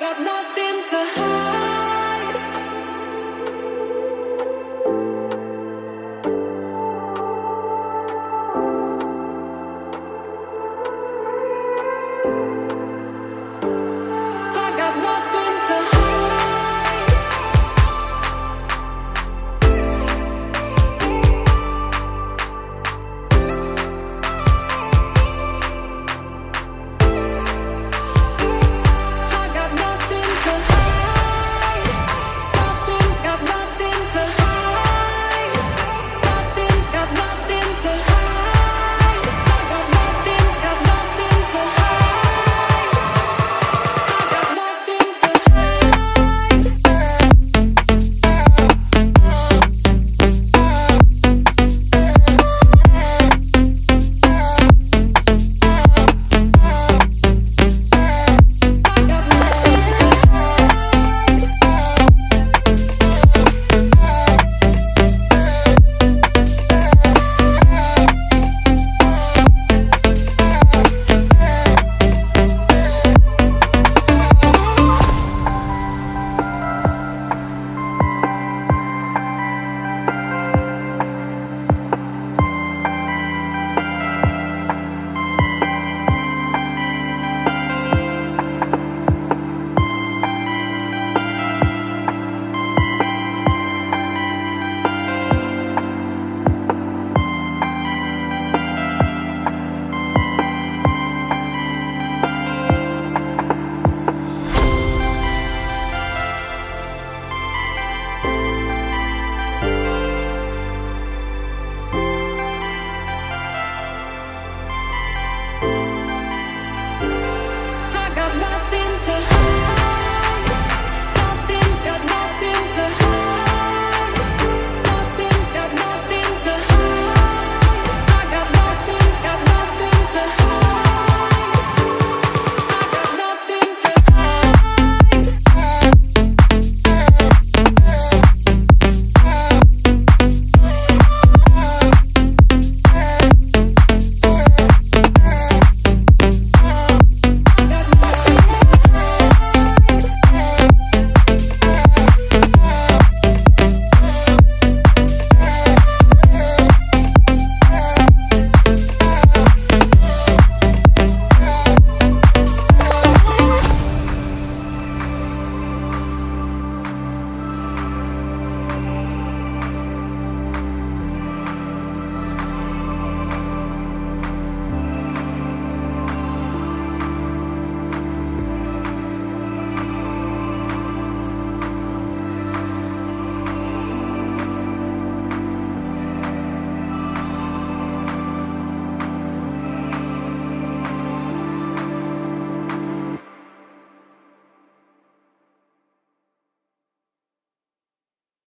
got nothing to hide.